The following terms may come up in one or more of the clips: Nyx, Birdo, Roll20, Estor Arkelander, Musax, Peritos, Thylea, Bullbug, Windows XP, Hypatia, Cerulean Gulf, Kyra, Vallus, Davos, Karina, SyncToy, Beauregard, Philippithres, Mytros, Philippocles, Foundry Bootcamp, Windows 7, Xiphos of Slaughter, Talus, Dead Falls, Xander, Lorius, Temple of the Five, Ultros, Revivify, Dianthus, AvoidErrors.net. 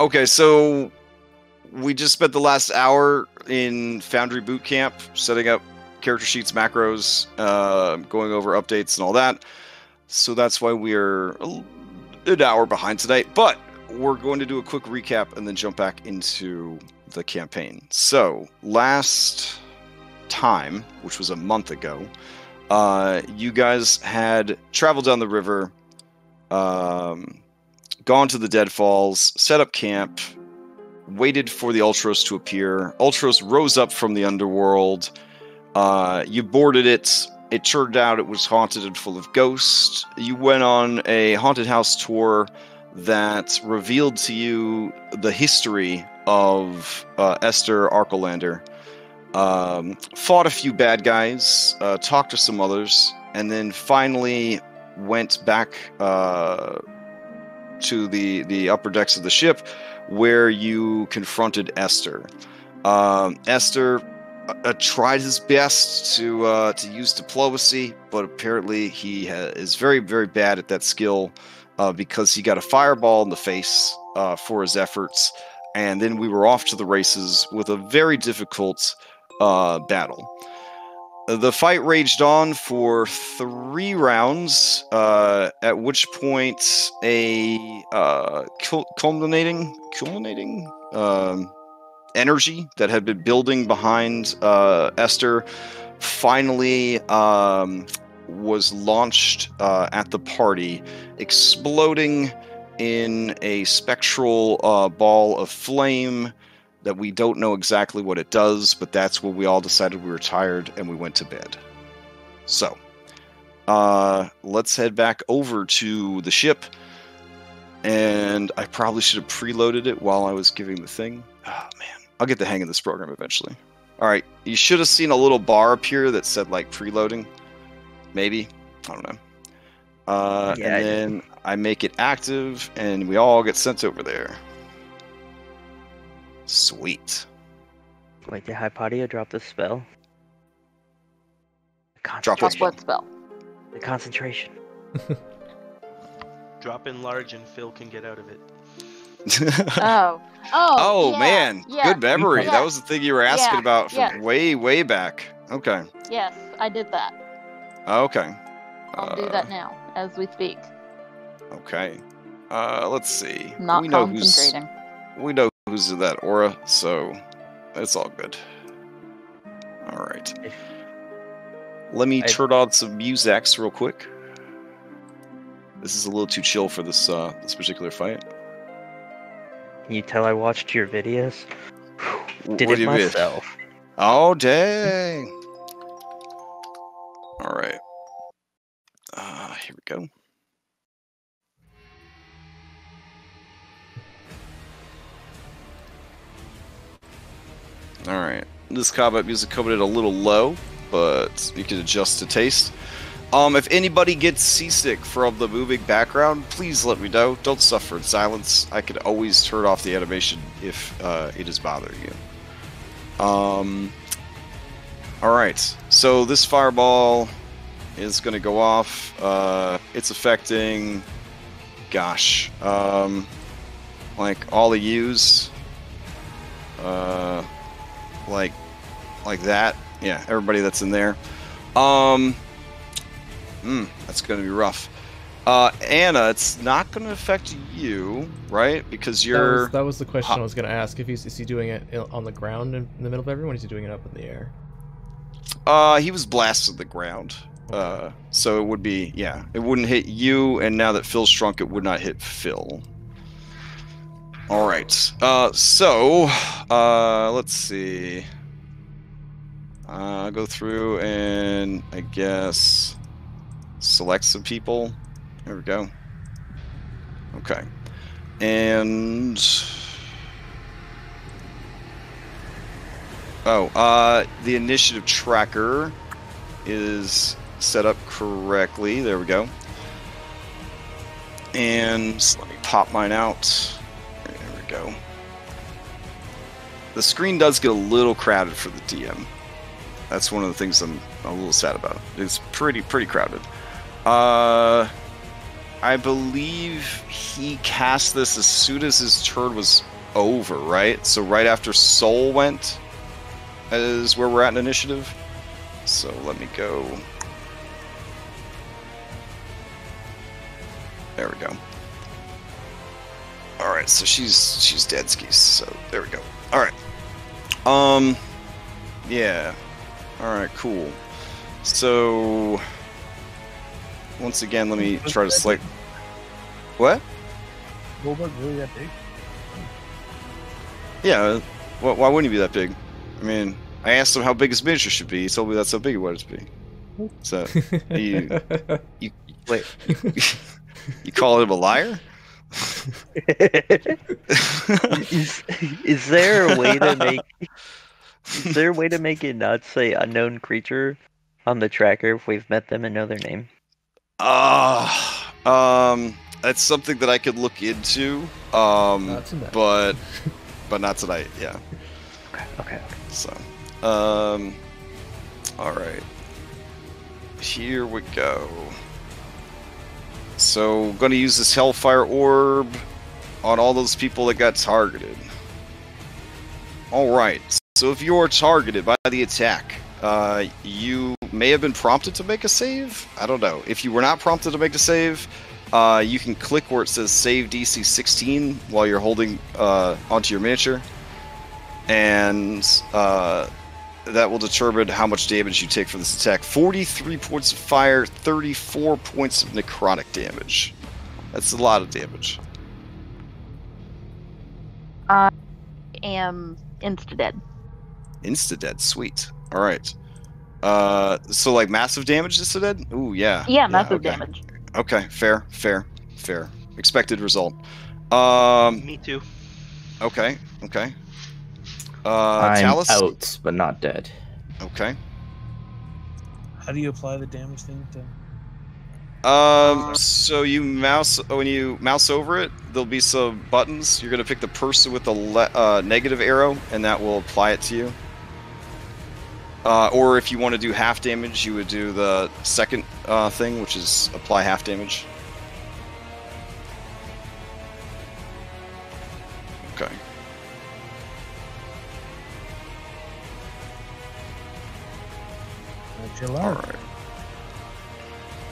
Okay, so we just spent the last hour in Foundry Bootcamp setting up character sheets, macros, going over updates and all that. So that's why we're an hour behind tonight. But we're going to do a quick recap and then jump back into the campaign. So last time, which was a month ago, you guys had traveled down the river, gone to the Dead Falls, set up camp, waited for the Ultros to appear. Ultros rose up from the underworld. You boarded it. It turned out it was haunted and full of ghosts. You went on a haunted house tour that revealed to you the history of Estor Arkelander. Fought a few bad guys, talked to some others, and then finally went back to the upper decks of the ship, where you confronted Estor. Estor tried his best to use diplomacy, but apparently he is very, very bad at that skill because he got a fireball in the face for his efforts, and then we were off to the races with a very difficult battle. The fight raged on for 3 rounds, at which point a culminating energy that had been building behind Estor finally was launched at the party, exploding in a spectral ball of flame that we don't know exactly what it does, but that's when we all decided we were tired and we went to bed. So, let's head back over to the ship. And I probably should have preloaded it while I was giving the thing. Oh, man. I'll get the hang of this program eventually. All right. You should have seen a little bar up here that said, like, preloading. Maybe. I don't know. Yeah, and then I make it active, and we all get sent over there. Sweet. Wait, did Hypatia drop the spell? Drop what spell? The concentration. Drop in large and Phil can get out of it. Oh yeah, man. Yeah. Good memory. Yeah. That was the thing you were asking about from way back. Okay. Yes, I did that. Okay. I'll do that now as we speak. Okay. Let's see. Not we concentrating. We know who's in that aura, so it's all good. All right. Let me turn on some Musax real quick. This is a little too chill for this this particular fight. Can you tell I watched your videos? Did it myself. Oh, dang. All right. Here we go. All right, this combat music coming in a little low, but you can adjust to taste. If anybody gets seasick from the moving background, please let me know. Don't suffer in silence. I can always turn off the animation if it is bothering you. All right, so this fireball is going to go off. It's affecting, gosh, like all of yous. Like that. Yeah, everybody that's in there. That's going to be rough. Anna, it's not going to affect you, right? Because you're... That was the question I was going to ask. Is he doing it on the ground in the middle of everyone? Or is he doing it up in the air? He was blasted to the ground. Okay. So it would be... Yeah, it wouldn't hit you, and now that Phil's shrunk, it would not hit Phil. All right. So let's see. I'll go through and I guess select some people. There we go. Okay. And the initiative tracker is set up correctly. There we go. And let me pop mine out. Go. The screen does get a little crowded for the DM. That's one of the things I'm a little sad about. It's pretty crowded. I believe he cast this as soon as his turn was over, right? So right after Soul went is where we're at in initiative. So let me go. There we go. Alright, so she's dead skis, so there we go. Alright. Yeah. Alright, cool. So once again let me try to select what? Goldberg really that big? Yeah, well, why wouldn't he be that big? I mean, I asked him how big his miniature should be, he told me that's how big he wanted to be. So you call him a liar? Is there a way to make it not say unknown creature on the tracker if we've met them and know their name? That's something that I could look into. But not tonight. Yeah. Okay. So, all right. Here we go. So, I'm going to use this Hellfire Orb on all those people that got targeted. Alright, so if you're targeted by the attack, you may have been prompted to make a save? I don't know. If you were not prompted to make a save, you can click where it says Save DC 16 while you're holding onto your miniature. And that will determine how much damage you take from this attack. 43 points of fire, 34 points of necrotic damage. That's a lot of damage. I am insta-dead. Insta-dead, sweet. Alright. So like massive damage insta-dead? Ooh, yeah. Yeah, massive damage. Okay, fair. Expected result. Me too. Okay. I'm Talus? Out, but not dead. Okay. How do you apply the damage thing to? So you mouse over it. There'll be some buttons. You're gonna pick the person with the negative arrow, and that will apply it to you. Or if you want to do half damage, you would do the second thing, which is apply half damage. Okay. Alright.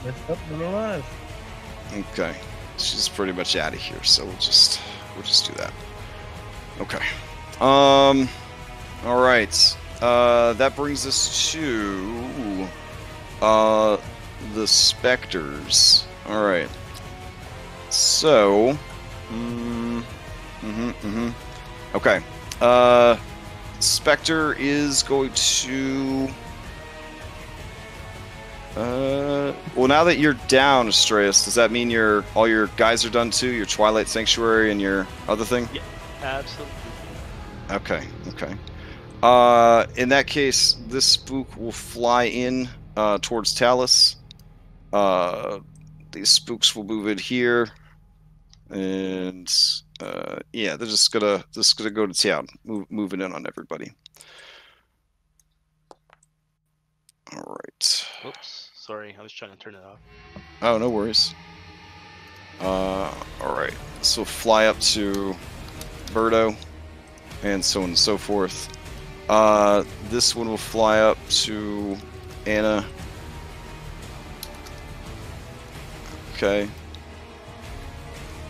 Lift up and alive. Okay. She's pretty much out of here, so we'll just do that. Okay. Alright. That brings us to the specters. Alright. So Okay. Spectre is going to well, now that you're down, Astraeus, does that mean all your guys are done too? Your Twilight Sanctuary and your other thing? Yeah, absolutely. Okay. In that case, this spook will fly in towards Talus. These spooks will move in here, and yeah, they're just gonna go to town, moving in on everybody. All right. Oops, sorry, I was trying to turn it off. Oh, no worries. All right, so fly up to Birdo, and so on and so forth. This one will fly up to Anna. Okay.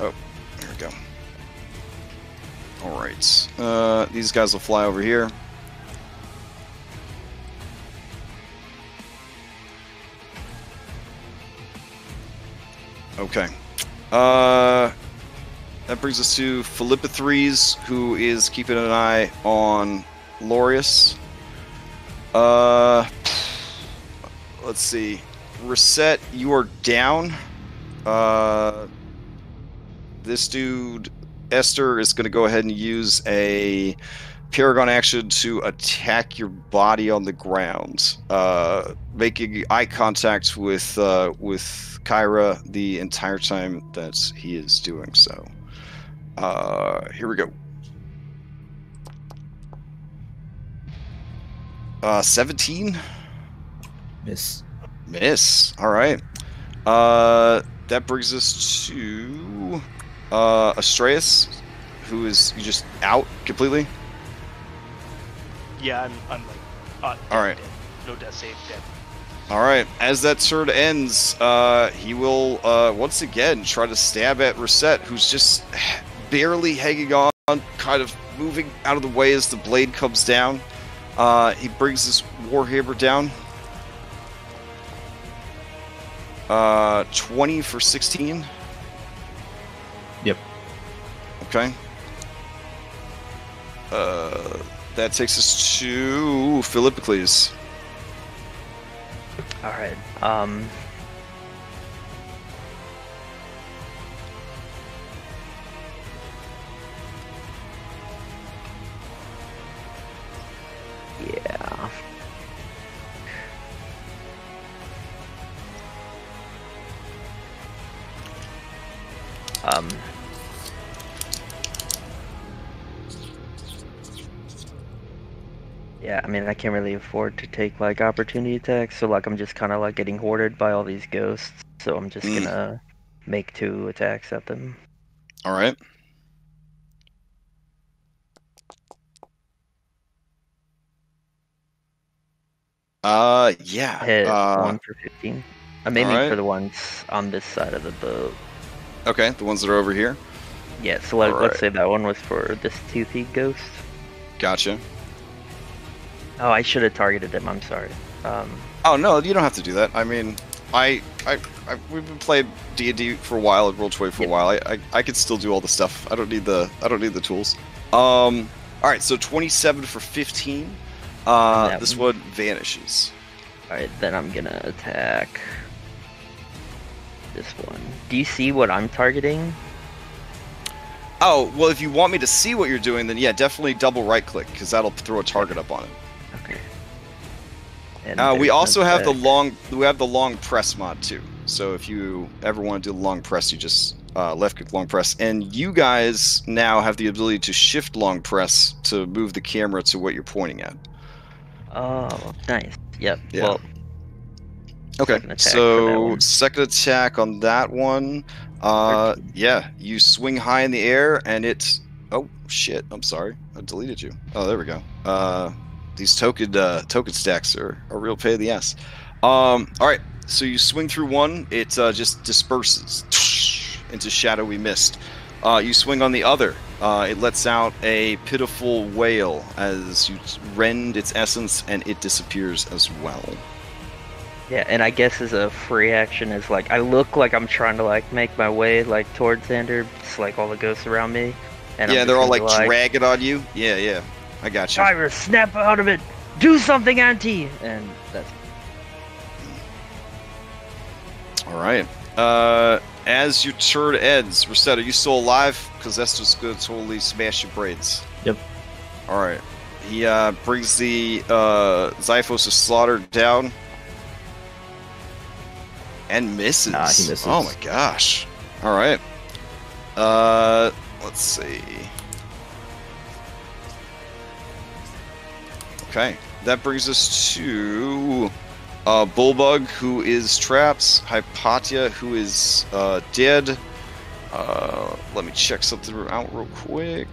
Oh, there we go. All right. These guys will fly over here. Okay. That brings us to Philippithres, who is keeping an eye on Lorius. Let's see. Reset, you are down. This dude, Estor, is going to go ahead and use a Paragon action to attack your body on the ground, making eye contact with Kyra the entire time that he is doing so. Here we go. 17. Miss. All right. that brings us to Astraeus, who is just out completely. Yeah, I'm like, all right, dead. No death save, dead. All right, as that turn ends, he will once again try to stab at Reset, who's just barely hanging on, kind of moving out of the way as the blade comes down. He brings his Warhammer down. 20 for 16. Yep. Okay. That takes us to Philippocles. All right. Yeah. Yeah, I mean, I can't really afford to take, like, opportunity attacks, so, like, I'm just kind of, like, getting hoarded by all these ghosts, so I'm just gonna make 2 attacks at them. Alright. Yeah. Hit 1 for 15. I'm aiming for the ones on this side of the boat. Okay, the ones that are over here? Yeah, so, like, let's say that one was for this toothy ghost. Gotcha. Oh, I should have targeted them. I'm sorry. Oh no, you don't have to do that. I mean, we've been playing D&D for a while and Roll20 for a while. I could still do all the stuff. I don't need the tools. All right, so 27 for 15. This one vanishes. All right, then I'm gonna attack this one. Do you see what I'm targeting? Oh well, if you want me to see what you're doing, then yeah, definitely double right click because that'll throw a target up on it. And we also have the long. We have the long press mod too. So if you ever want to do long press, you just left click long press, and you guys now have the ability to shift long press to move the camera to what you're pointing at. Oh, nice. Yep. Yeah. Well, okay. Second attack on that one. Yeah, you swing high in the air, and it's. Oh shit! I'm sorry. I deleted you. Oh, there we go. These token stacks are a real pain in the ass. All right, so you swing through one, it just disperses into shadowy mist. You swing on the other, it lets out a pitiful wail as you rend its essence, and it disappears as well. Yeah, and I guess as a free action is like I look like I'm trying to like make my way like towards Xander, just like all the ghosts around me. And yeah, they're all like dragging on you. Yeah, yeah. I got you. Driver, snap out of it! Do something, Auntie! And that's it. Alright. As your turn ends, Reset, are you still alive? Because that's just going to totally smash your brains. Yep. Alright. He brings the Xiphos of Slaughter down. And misses. Nah, he misses. Oh my gosh. Alright. Let's see. Okay, that brings us to Bullbug, who is trapped, Hypatia, who is dead. Let me check something out real quick.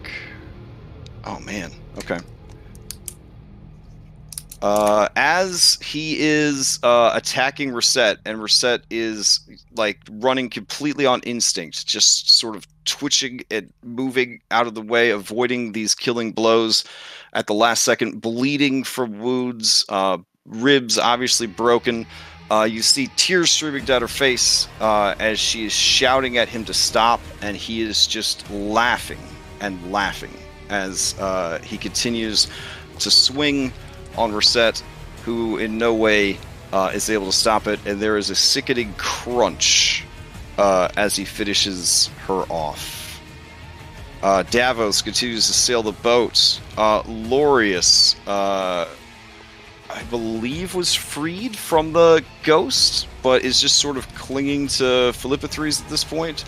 Oh man, okay. As he is attacking Reset, and Reset is like running completely on instinct, just sort of twitching and moving out of the way, avoiding these killing blows at the last second, bleeding from wounds, ribs obviously broken. You see tears streaming down her face as she is shouting at him to stop, and he is just laughing and laughing as he continues to swing on Reset, who in no way is able to stop it, and there is a sickening crunch as he finishes her off. Davos continues to sail the boat. Lorius, I believe, was freed from the ghost, but is just sort of clinging to Philippocles at this point.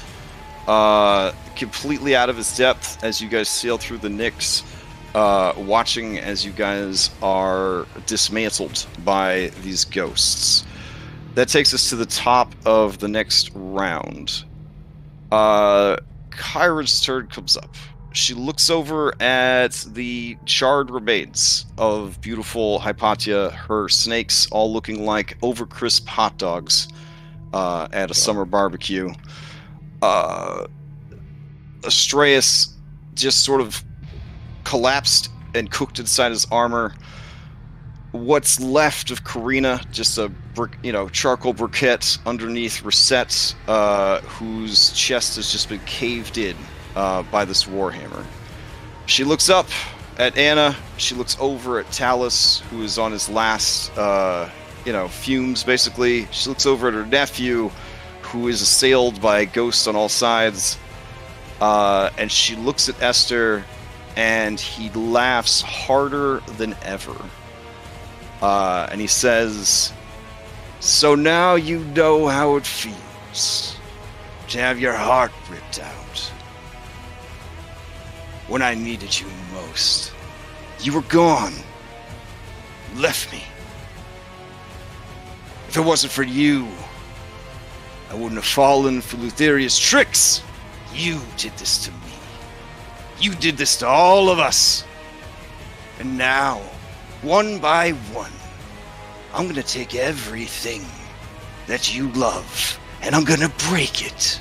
Completely out of his depth as you guys sail through the Nyx, watching as you guys are dismantled by these ghosts. That takes us to the top of the next round. Kyra's turn comes up. She looks over at the charred remains of beautiful Hypatia, her snakes all looking like over-crisp hot dogs at a summer barbecue. Astraeus just sort of collapsed and cooked inside his armor. What's left of Karina, just a brick, charcoal briquette underneath Reset, whose chest has just been caved in by this warhammer. She looks up at Anna. She looks over at Talus, who is on his last, fumes, basically. She looks over at her nephew, who is assailed by ghosts on all sides. And she looks at Estor, and he laughs harder than ever. And he says, "So now you know how it feels to have your heart ripped out. When I needed you most, you were gone. You left me. If it wasn't for you, I wouldn't have fallen for Lutheria's tricks. You did this to me. You did this to all of us. And now, one by one, I'm gonna take everything that you love and I'm gonna break it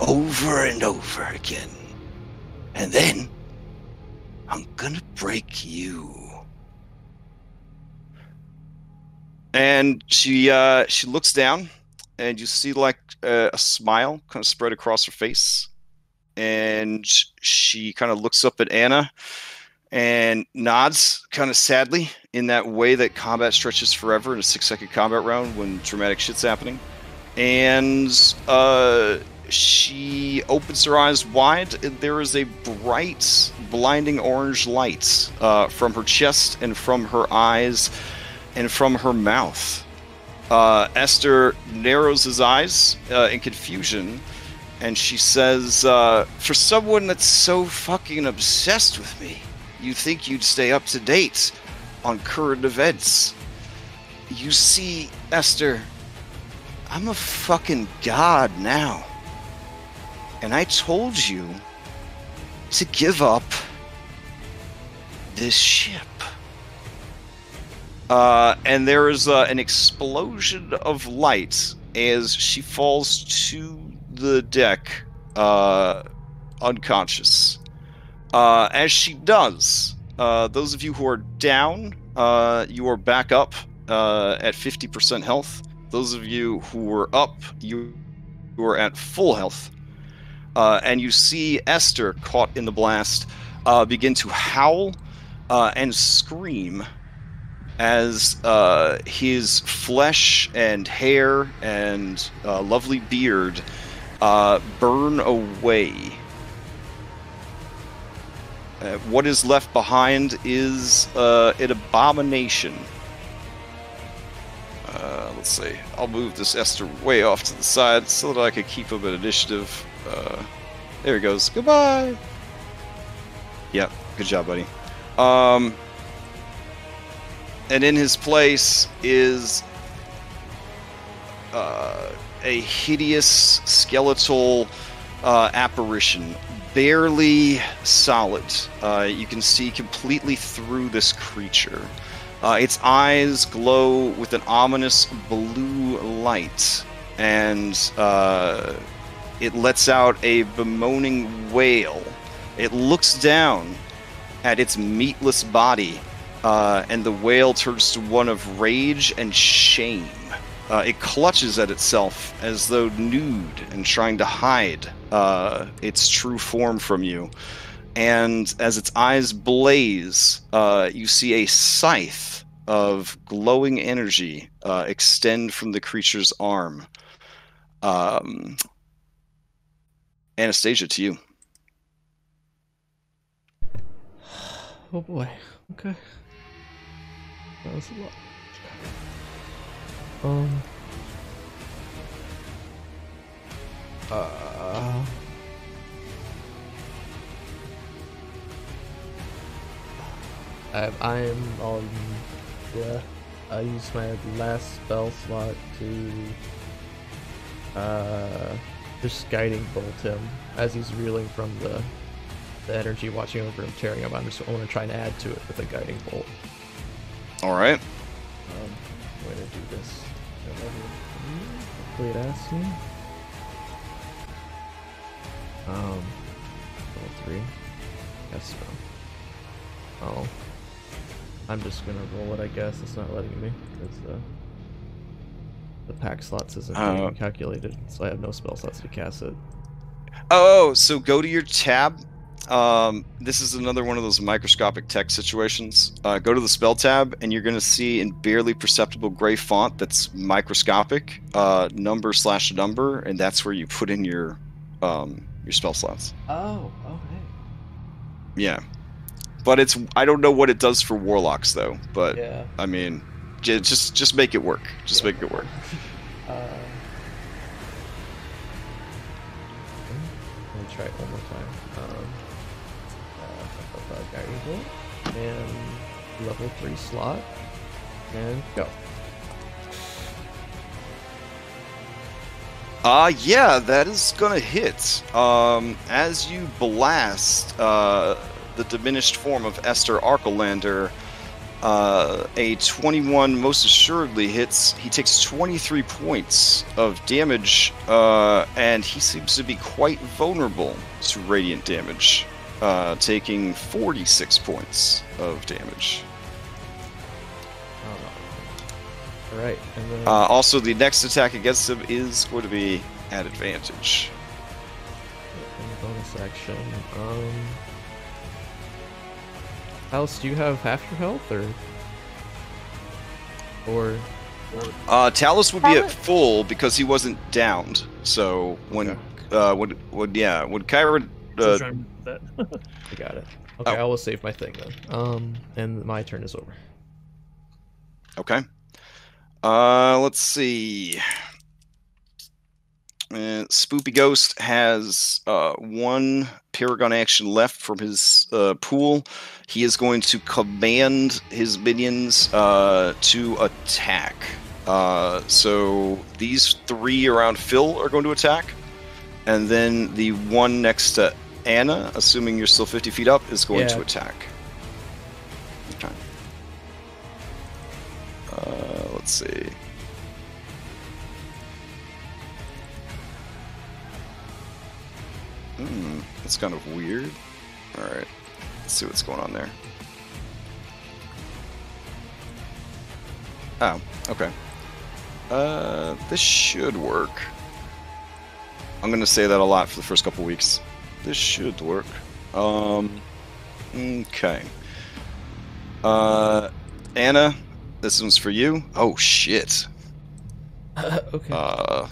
over and over again. And then I'm gonna break you." And she looks down and you see like a smile kind of spread across her face. And she kind of looks up at Anna and nods kind of sadly in that way that combat stretches forever in a 6-second combat round when dramatic shit's happening. And she opens her eyes wide, and there is a bright, blinding orange light from her chest and from her eyes and from her mouth. Estor narrows his eyes in confusion, and she says, "For someone that's so fucking obsessed with me, you'd think you'd stay up to date on current events. You see, Estor, I'm a fucking god now. And I told you to give up this ship." And there is an explosion of light as she falls to the deck, unconscious. As she does, those of you who are down, you are back up at 50% health. Those of you who were up, you are at full health. And you see Estor, caught in the blast, begin to howl and scream as his flesh and hair and lovely beard burn away. What is left behind is an abomination. Let's see. I'll move this Estor way off to the side so that I can keep him at initiative. There he goes. Goodbye. Yeah, good job, buddy. And in his place is a hideous skeletal apparition. Barely solid. You can see completely through this creature. Its eyes glow with an ominous blue light, and it lets out a bemoaning wail. It looks down at its meatless body, and the wail turns to one of rage and shame. It clutches at itself as though nude and trying to hide its true form from you. And as its eyes blaze, you see a scythe of glowing energy extend from the creature's arm. Anastasia, to you. Oh boy. Okay. That was a lot. I am on... Yeah. I used my last spell slot to just guiding bolt him as he's reeling from the energy watching over him, tearing him. I'm just going to try and add to it with a guiding bolt. All right. I'm going to do this. Hopefully it asks me. 3. Yes, no. Oh. I'm just gonna roll it, I guess. It's not letting me, because the pack slots isn't being calculated, so I have no spell slots to cast it. Oh, so go to your tab. This is another one of those microscopic text situations. Go to the spell tab, and you're gonna see in barely perceptible gray font that's microscopic, number/number, and that's where you put in your spell slots. Oh, okay. Yeah. But it's, I don't know what it does for warlocks though, but yeah. I mean, just make it work. Just make it work. Let me try it one more time. Guiding bolt and level 3 slot and go. Yeah, that is gonna hit. As you blast the diminished form of Estor Arkelander, a 21 most assuredly hits. He takes 23 points of damage, and he seems to be quite vulnerable to radiant damage, taking 46 points of damage. All right. And then... also, the next attack against him is going to be at advantage. And bonus action. Alice, do you have half your health, or... Talos would be at full because he wasn't downed. So when, okay. when Kyra, that. I got it. Okay, I will save my thing then. And my turn is over. Okay. Let's see. Spoopy Ghost has one Paragon action left from his pool. He is going to command his minions to attack. So these 3 around Phil are going to attack. And then the one next to Anna, assuming you're still 50 feet up, is going to attack. Okay. Let's see. That's kind of weird. Alright, let's see what's going on there. Oh, okay. This should work. I'm gonna say that a lot for the first couple weeks. This should work. Okay. Anna, this one's for you. Oh, shit. Okay.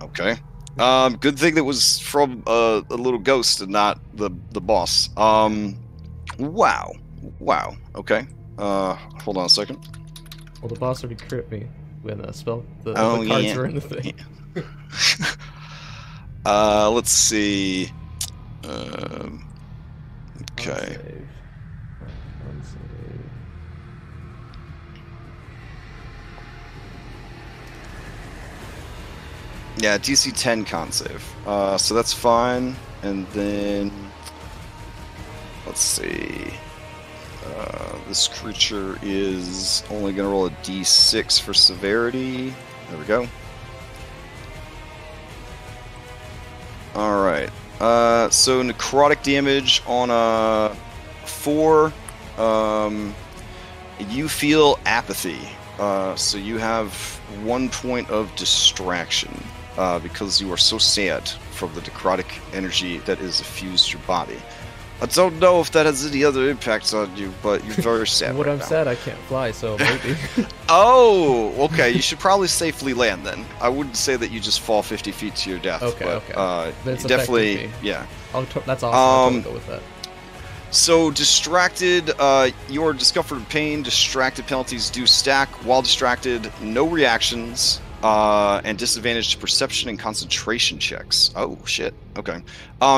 Okay. Good thing that was from a little ghost and not the boss. Wow. Okay. Hold on a second. Well, the boss already crit me when the cards were in the thing. Yeah. Let's see. Okay. One save. Yeah, DC 10 con save. So that's fine. And then... let's see... this creature is only going to roll a D6 for severity. There we go. Alright. So necrotic damage on a 4. You feel apathy. So you have 1 point of distraction. Because you are so sad from the necrotic energy that is effused your body. I don't know if that has any other impacts on you, but you're very sad. What right I'm now. Sad, I can't fly, so maybe. Oh, okay. You should probably safely land then. I wouldn't say that you just fall 50 feet to your death. Okay, okay. But it's definitely, me. Yeah. That's awesome. I'll go with that. So distracted, your discomfort and pain, distracted penalties do stack. While distracted, no reactions. and disadvantage to perception and concentration checks. Oh, shit. Okay.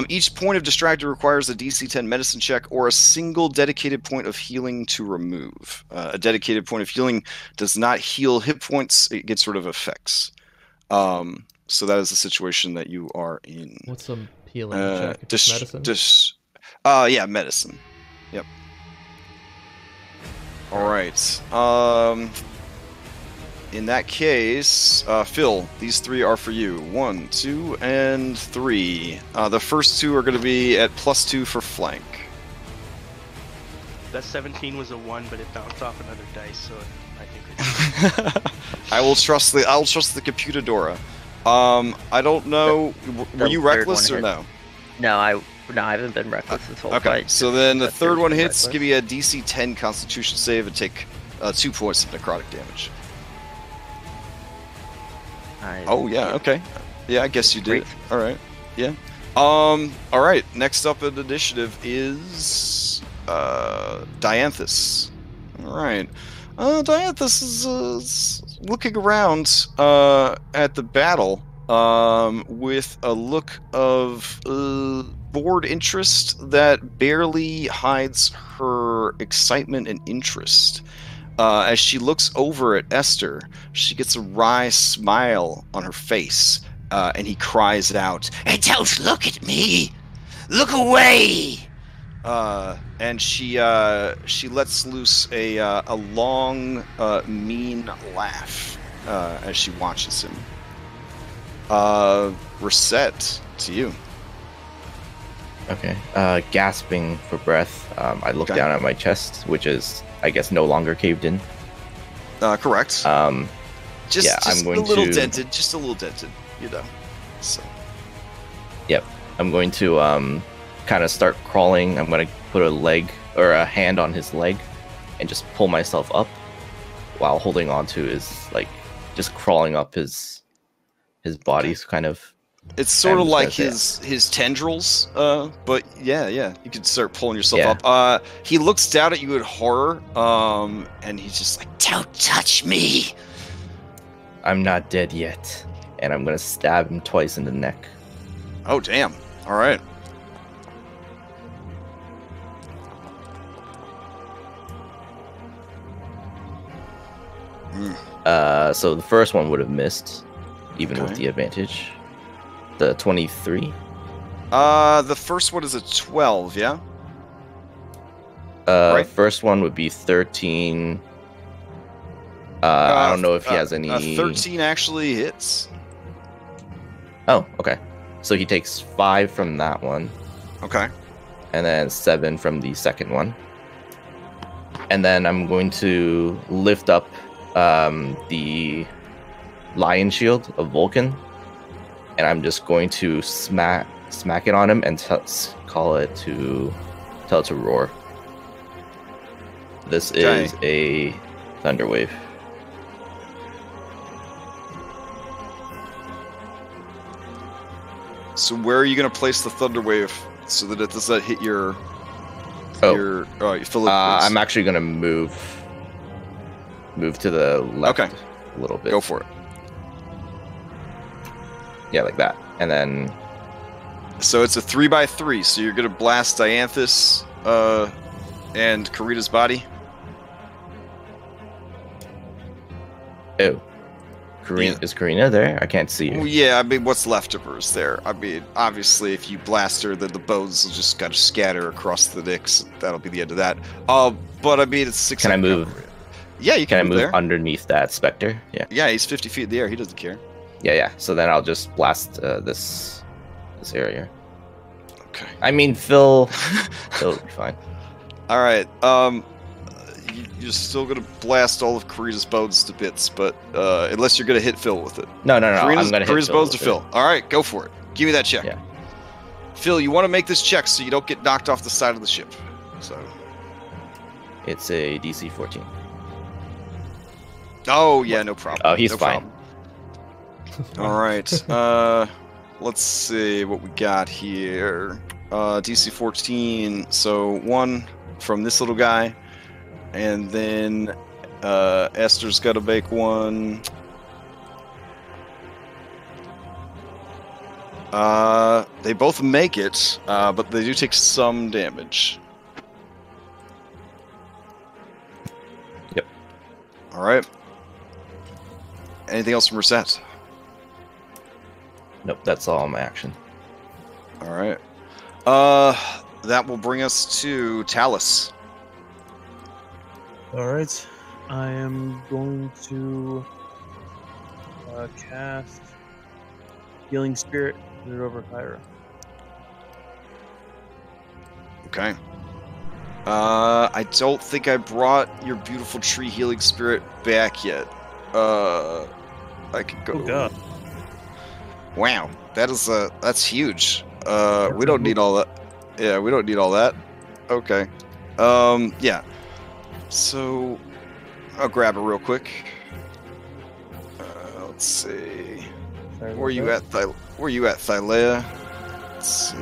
Each point of distracted requires a DC 10 medicine check or a single dedicated point of healing to remove. A dedicated point of healing does not heal hit points. It gets rid of effects. So that is the situation that you are in. What's a healing check? Medicine? Yeah, medicine. Yep. All right. In that case, Phil, these three are for you. 1, 2, and 3. The first two are going to be at +2 for flank. That 17 was a 1, but it bounced off another dice, so I think it... I will trust the computadora. I don't know. Were you reckless or no? No, I haven't been reckless this whole fight. Okay, so then the third one hits. Give me a DC 10 Constitution save and take 2 points of necrotic damage. Oh yeah, okay. Yeah, I guess you did. All right. Yeah. All right. Next up in initiative is Dianthus. All right. Dianthus is looking around at the battle with a look of bored interest that barely hides her excitement and interest. As she looks over at Estor, she gets a wry smile on her face, and he cries out, "Hey, don't look at me! Look away!" And she lets loose a long, mean laugh as she watches him. Reset, to you. Okay. Gasping for breath, I look down at my chest, which is, I guess, no longer caved in. Correct. Just a little dented, you know. So. Yep. I'm going to kind of start crawling. I'm going to put a leg or a hand on his leg and just pull myself up while holding on to his, like, just crawling up his body, kind of. It's sort of like his tendrils, but yeah, you can start pulling yourself up. He looks down at you in horror, and he's just like, "Don't touch me! I'm not dead yet," and I'm gonna stab him twice in the neck. Oh damn! All right. So the first one would have missed, even with the advantage. The 23. The first one is a 12, yeah. Right? First one would be 13. I don't know if he has any. 13 actually hits. Oh, okay. So he takes 5 from that one. Okay. And then 7 from the second one. And then I'm going to lift up the lion shield of Vulcan. And I'm just going to smack it on him and tell it to roar. This is a thunder wave. So where are you going to place the thunder wave so that it does not hit your? Your Philip. I'm actually going to move to the left a little bit. Go for it. Yeah, like that. And then... So it's a 3x3, so you're going to blast Dianthus and Karita's body? Oh. Is Karita there? I can't see you. Well, yeah, I mean, what's left of her is there. I mean, obviously, if you blast her, then the bones will just kind of scatter across the Nyx. That'll be the end of that. But, I mean, it's 6... Can I move? Cover. Yeah, you can move there. Underneath that specter? Yeah. Yeah, he's 50 feet in the air. He doesn't care. Yeah. So then I'll just blast this area. Okay. I mean, Phil will be fine. All right. You're still gonna blast all of Karita's bones to bits, but unless you're gonna hit Phil with it. No. I'm gonna hit Karita's bones to Phil. All right, go for it. Give me that check. Yeah. Phil, you want to make this check so you don't get knocked off the side of the ship. So. It's a DC 14. Oh yeah, no problem. Oh, he's fine. All right, let's see what we got here. DC 14, so 1 from this little guy, and then Esther's got to make one. They both make it, but they do take some damage. Yep. All right. Anything else from Reset? Nope, that's all my action. All right. That will bring us to Talus. All right. I am going to cast Healing Spirit, put it over Kyra. Okay. I don't think I brought your beautiful tree Healing Spirit back yet. I could go. Oh God. Wow, that is that's huge. We don't need all that. Yeah, we don't need all that. Okay. Yeah. So, I'll grab it real quick. Let's see. Where are you at, Thylea? Let's see.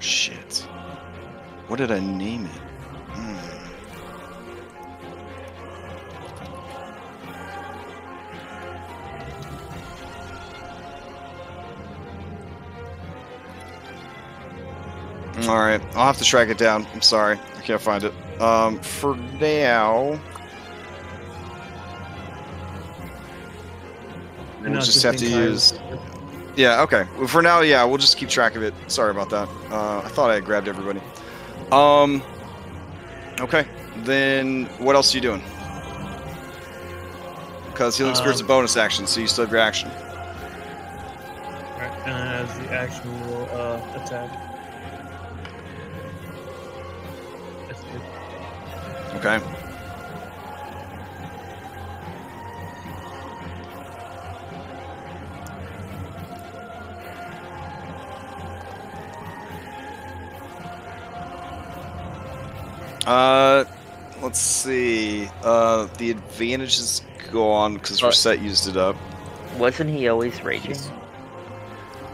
Shit. What did I name it? Alright, I'll have to track it down. I'm sorry. I can't find it. For now... We'll just have to use... Yeah, okay. For now, yeah, we'll just keep track of it. Sorry about that. I thought I had grabbed everybody. Okay, then what else are you doing? Because Healing Spirit's a bonus action, so you still have your action. Alright, and as the action will attack. Okay. Let's see. The advantage is gone because Reset used it up. Wasn't he always raging?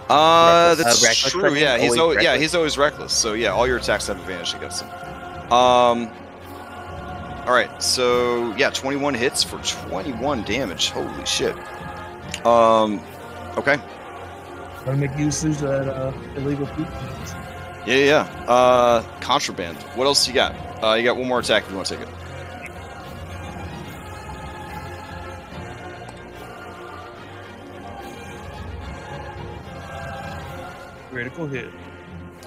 That's true. Reckless? Yeah, he's always reckless. So yeah, all your attacks have advantage against him. All right, so yeah, 21 hits for 21 damage. Holy shit. Okay. Gotta make usage of that illegal food. Yeah. Contraband. What else you got? You got one more attack if you want to take it. Critical hit.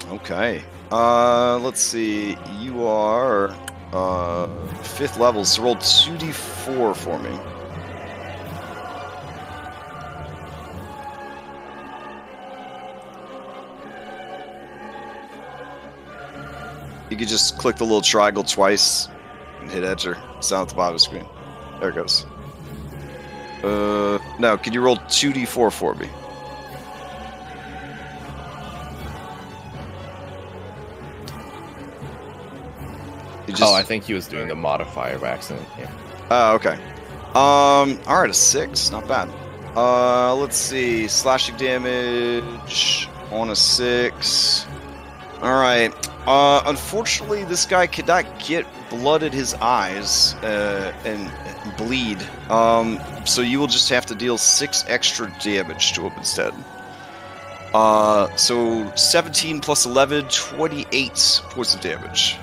Okay. Let's see. You are... 5th level, so roll 2d4 for me. You could just click the little triangle twice and hit enter. It's down at the bottom of the screen. There it goes. No, could you roll 2d4 for me? Just... Oh, I think he was doing the modifier by accident. Yeah. Oh, okay. All right, a 6, not bad. Let's see, slashing damage on a 6. All right. Unfortunately, this guy could not get blood at his eyes and bleed. So you will just have to deal 6 extra damage to him instead. So 17 plus 11, 28 points of damage.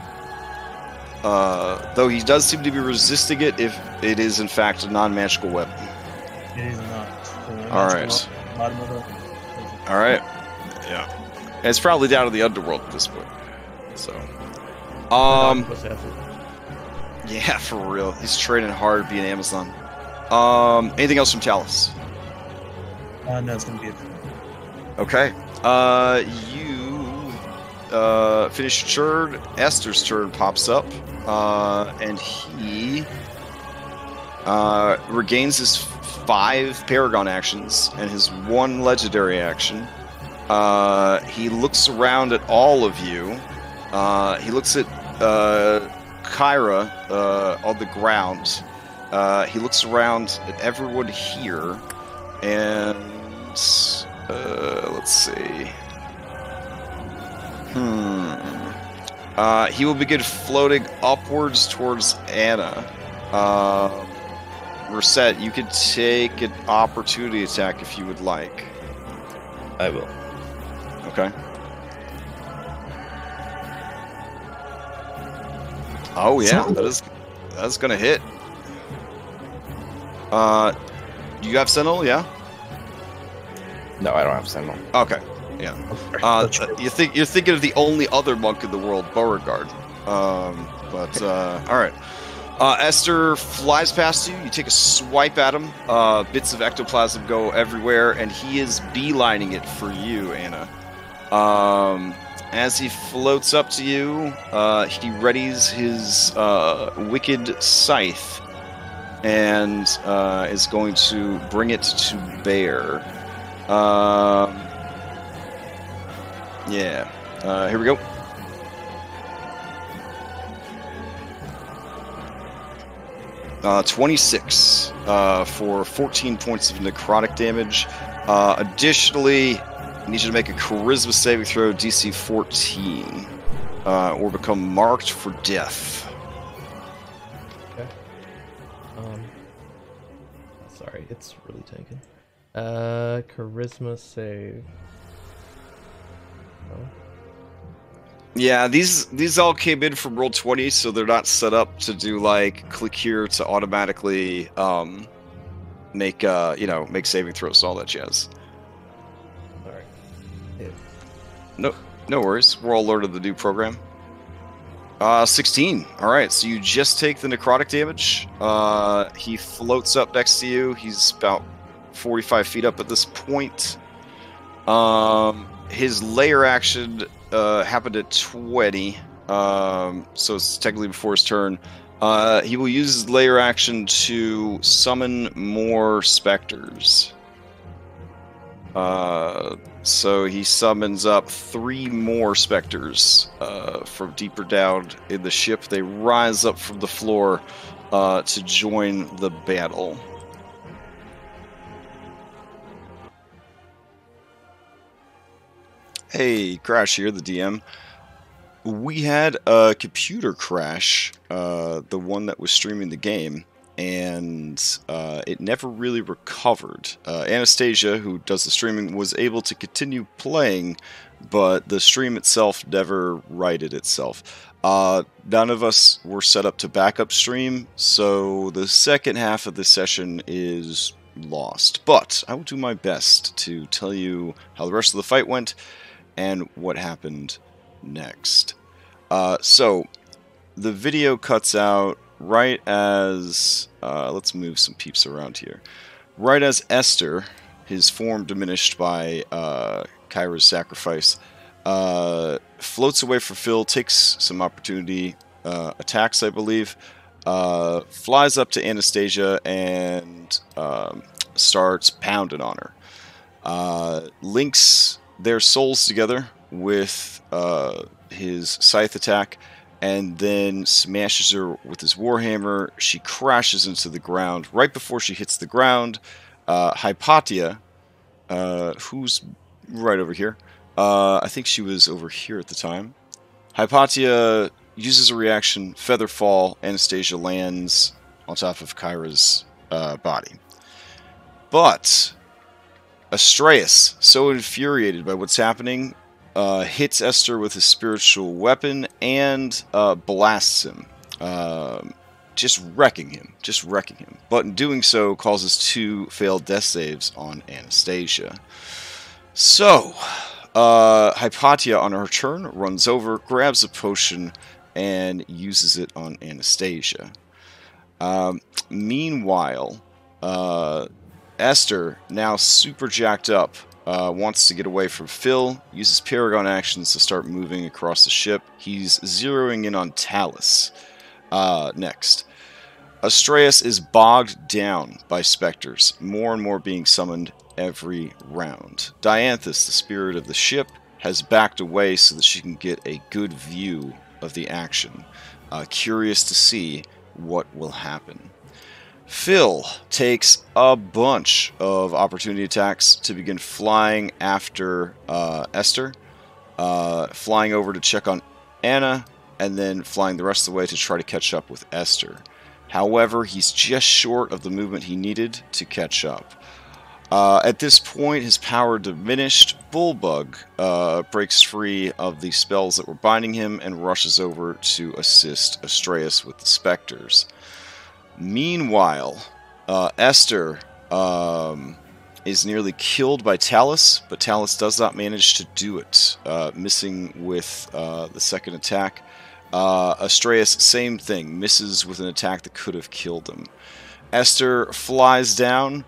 Though he does seem to be resisting it if it is in fact a non-magical weapon. It is not. Alright. Alright. Yeah. And it's probably down to the underworld at this point. So. Yeah, for real. He's training hard to be an Amazon. Anything else from Talus? No, it's gonna be it. Okay. Finish turn. Esther's turn pops up, and he regains his 5 Paragon actions and his 1 legendary action. He looks around at all of you. He looks at Kyra on the ground. He looks around at everyone here, and Let's see. He will be good floating upwards towards Anna. Reset, you could take an opportunity attack if you would like. I will. Okay. Oh yeah, that's gonna hit. You have Sentinel, yeah? No, I don't have Sentinel. Okay, yeah. You're thinking of the only other monk in the world, Beauregard. All right. Estor flies past you. You take a swipe at him. Bits of ectoplasm go everywhere, and he is beelining it for you, Anna. As he floats up to you, he readies his wicked scythe and is going to bring it to bear. Here we go. Uh, 26 for 14 points of necrotic damage. Additionally, I need you to make a charisma saving throw, DC 14, or become marked for death. Okay. Sorry, it's really taken. Charisma save. No. Yeah, these all came in from roll 20, so they're not set up to do like click here to automatically make make saving throws, all that jazz. No worries. We're all alert of the new program. 16. All right, so you just take the necrotic damage. He floats up next to you. He's about 45 feet up at this point. His layer action happened at 20, so it's technically before his turn. He will use his layer action to summon more specters. So he summons up 3 more specters from deeper down in the ship. They rise up from the floor to join the battle. Hey, Crash here, the DM. We had a computer crash, the one that was streaming the game. And it never really recovered. Anastasia, who does the streaming, was able to continue playing, but the stream itself never righted itself. None of us were set up to backup stream, so the second half of the session is lost. But I will do my best to tell you how the rest of the fight went and what happened next. So the video cuts out right as, let's move some peeps around here. Right as Estor, his form diminished by Kyra's sacrifice, floats away for Phil, takes some opportunity attacks, I believe, flies up to Anastasia and starts pounding on her. Links their souls together with his scythe attack, and then smashes her with his warhammer. She crashes into the ground. Right before she hits the ground, Hypatia, who's right over here, I think she was over here at the time. Hypatia uses a reaction, feather fall, Anastasia lands on top of Kyra's body. But Astraeus, so infuriated by what's happening, hits Estor with his spiritual weapon and blasts him, just wrecking him. But in doing so, causes 2 failed death saves on Anastasia. So, Hypatia on her turn runs over, grabs a potion, and uses it on Anastasia. Meanwhile, Estor, now super jacked up, wants to get away from Phil, uses Paragon actions to start moving across the ship. He's zeroing in on Talus. Next. Astraeus is bogged down by specters, more and more being summoned every round. Dianthus, the spirit of the ship, has backed away so that she can get a good view of the action. Curious to see what will happen. Phil takes a bunch of opportunity attacks to begin flying after Estor, flying over to check on Anna, and then flying the rest of the way to try to catch up with Estor. However, he's just short of the movement he needed to catch up. At this point, his power diminished. Bullbug breaks free of the spells that were binding him and rushes over to assist Astraeus with the specters. Meanwhile, Estor is nearly killed by Talus, but Talus does not manage to do it, missing with the second attack. Astraeus, same thing, misses with an attack that could have killed him. Estor flies down,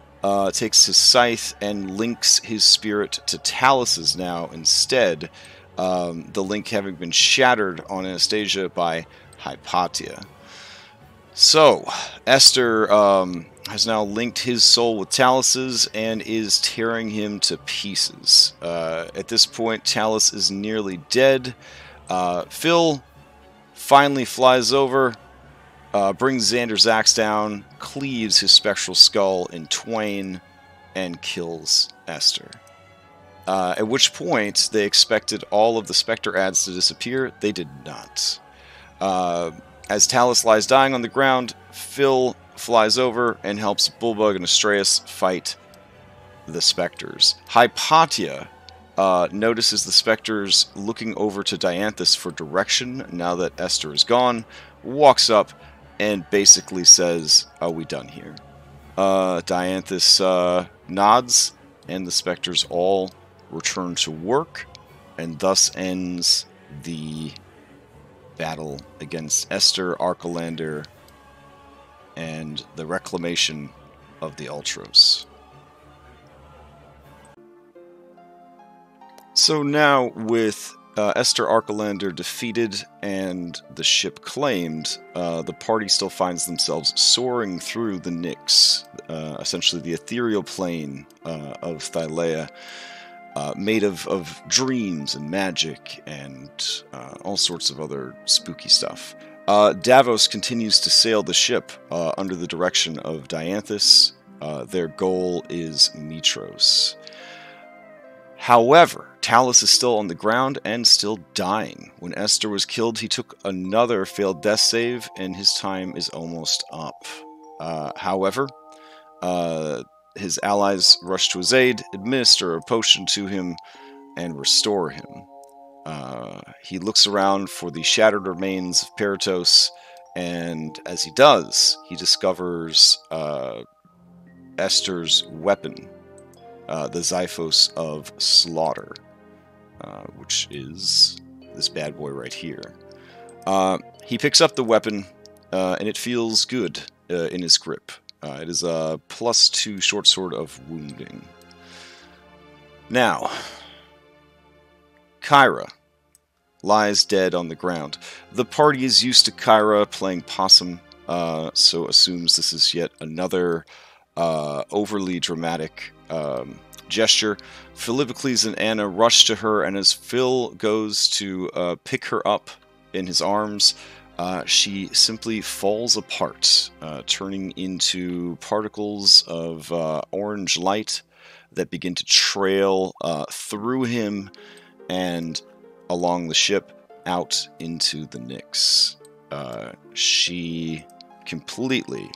takes his scythe, and links his spirit to Talus's now instead, the link having been shattered on Anastasia by Hypatia. So, Estor has now linked his soul with Talus's and is tearing him to pieces. At this point, Talus is nearly dead. Phil finally flies over, brings Xander's axe down, cleaves his spectral skull in twain, and kills Estor. At which point, they expected all of the Spectre ads to disappear. They did not. As Talus lies dying on the ground, Phil flies over and helps Bullbug and Astraeus fight the specters. Hypatia notices the specters looking over to Dianthus for direction now that Estor is gone, walks up, and basically says, "Are we done here?" Dianthus nods, and the specters all return to work, and thus ends the battle against Estor Arkelander and the reclamation of the Ultros. So now, with Estor Arkelander defeated and the ship claimed, the party still finds themselves soaring through the Nyx, essentially the ethereal plane of Thylea, made of dreams and magic and all sorts of other spooky stuff. Davos continues to sail the ship under the direction of Dianthus. Their goal is Mytros. However, Talus is still on the ground and still dying. When Estor was killed, he took another failed death save, and his time is almost up. However, his allies rush to his aid, administer a potion to him, and restore him. He looks around for the shattered remains of Peritos, and as he does, he discovers Estor's weapon, the Xiphos of Slaughter, which is this bad boy right here. He picks up the weapon, and it feels good in his grip. It is a +2 short sword of wounding. Now, Kyra lies dead on the ground. The party is used to Kyra playing possum, so assumes this is yet another overly dramatic gesture. Philipocles and Anna rush to her, and as Phil goes to pick her up in his arms, she simply falls apart, turning into particles of orange light that begin to trail through him and along the ship out into the Nyx. She completely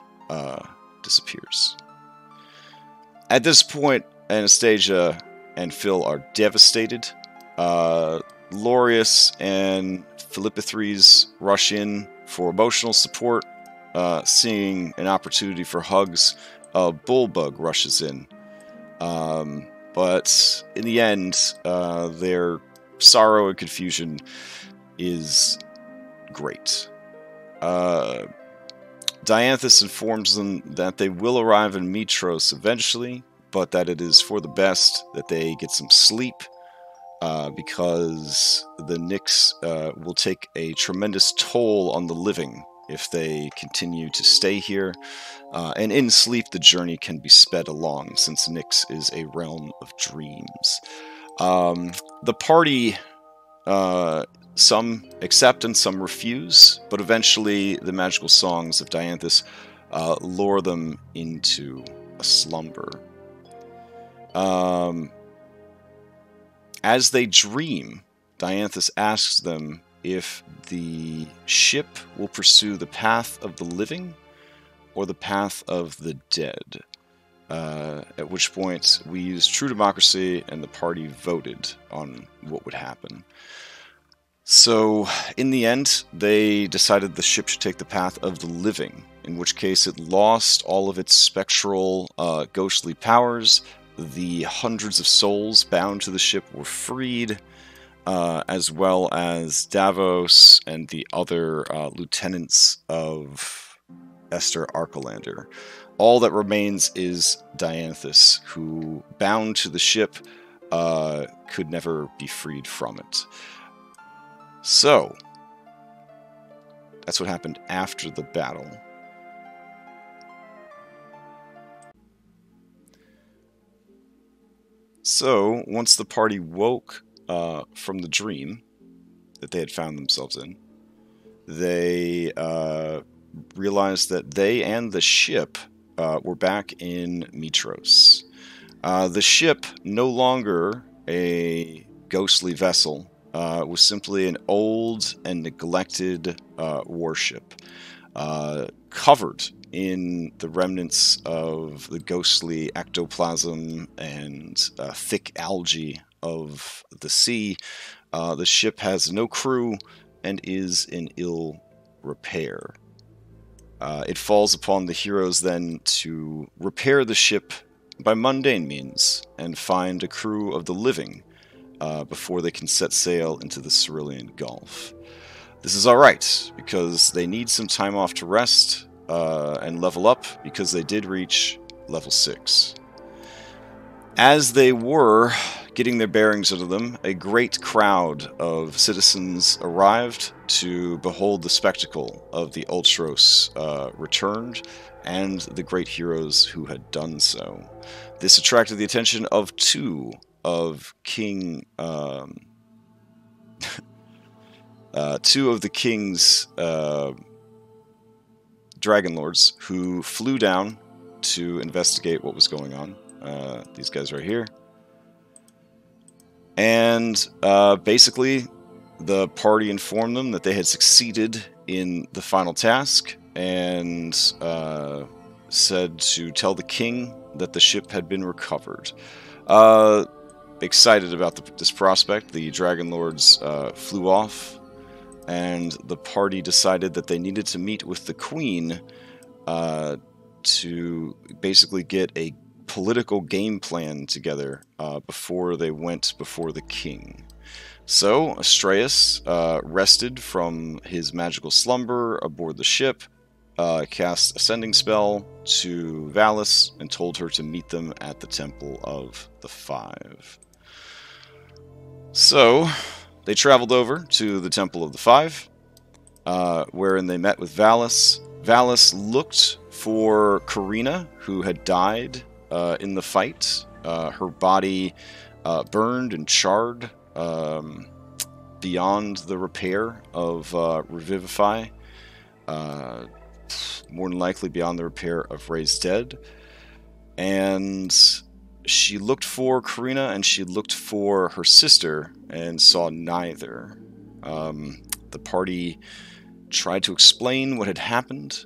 disappears. At this point, Anastasia and Phil are devastated. Lorius and Philippithres rush in for emotional support, seeing an opportunity for hugs. Bullbug rushes in, but in the end, their sorrow and confusion is great. Dianthus informs them that they will arrive in Mytros eventually, but that it is for the best that they get some sleep, because the Nyx will take a tremendous toll on the living if they continue to stay here. And in sleep, the journey can be sped along, since Nyx is a realm of dreams. The party, some accept and some refuse, but eventually the magical songs of Dianthus lure them into a slumber. As they dream, Dianthus asks them if the ship will pursue the path of the living or the path of the dead. At which point we used True Democracy and the party voted on what would happen. So in the end, they decided the ship should take the path of the living, in which case it lost all of its spectral ghostly powers. The hundreds of souls bound to the ship were freed, as well as Davos and the other lieutenants of Estor Arkelander. All that remains is Dianthus, who, bound to the ship, could never be freed from it. So, that's what happened after the battle. So, once the party woke from the dream that they had found themselves in, they realized that they and the ship were back in Mytros. The ship, no longer a ghostly vessel, was simply an old and neglected warship, covered in the remnants of the ghostly ectoplasm and thick algae of the sea. The ship has no crew and is in ill repair. It falls upon the heroes then to repair the ship by mundane means and find a crew of the living before they can set sail into the Cerulean Gulf. This is alright, because they need some time off to rest and level up, because they did reach level 6. As they were getting their bearings out of them, a great crowd of citizens arrived to behold the spectacle of the Ultros returned, and the great heroes who had done so. This attracted the attention of two of King... two of the king's dragon lords, who flew down to investigate what was going on. These guys right here. And basically, the party informed them that they had succeeded in the final task, and said to tell the king that the ship had been recovered. Excited about this prospect, the dragon lords flew off, and the party decided that they needed to meet with the queen to basically get a political game plan together before they went before the king. So Astraeus rested from his magical slumber aboard the ship, cast Ascending Spell to Vallus, and told her to meet them at the Temple of the Five. So they traveled over to the Temple of the Five, wherein they met with Vallus. Vallus looked for Karina, who had died in the fight. Her body burned and charred beyond the repair of Revivify, more than likely beyond the repair of Raise Dead. And she looked for Karina, and she looked for her sister and saw neither. The party tried to explain what had happened,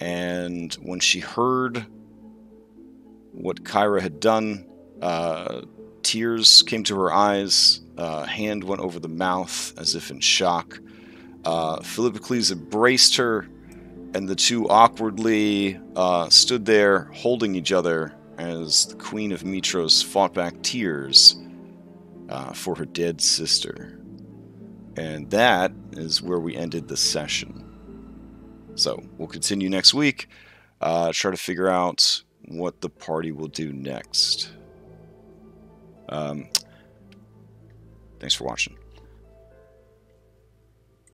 and when she heard what Kyra had done, tears came to her eyes, hand went over the mouth as if in shock. Philippocles embraced her, and the two awkwardly stood there holding each other as the Queen of Mytros fought back tears for her dead sister. And that is where we ended the session. So we'll continue next week, try to figure out what the party will do next. Thanks for watching.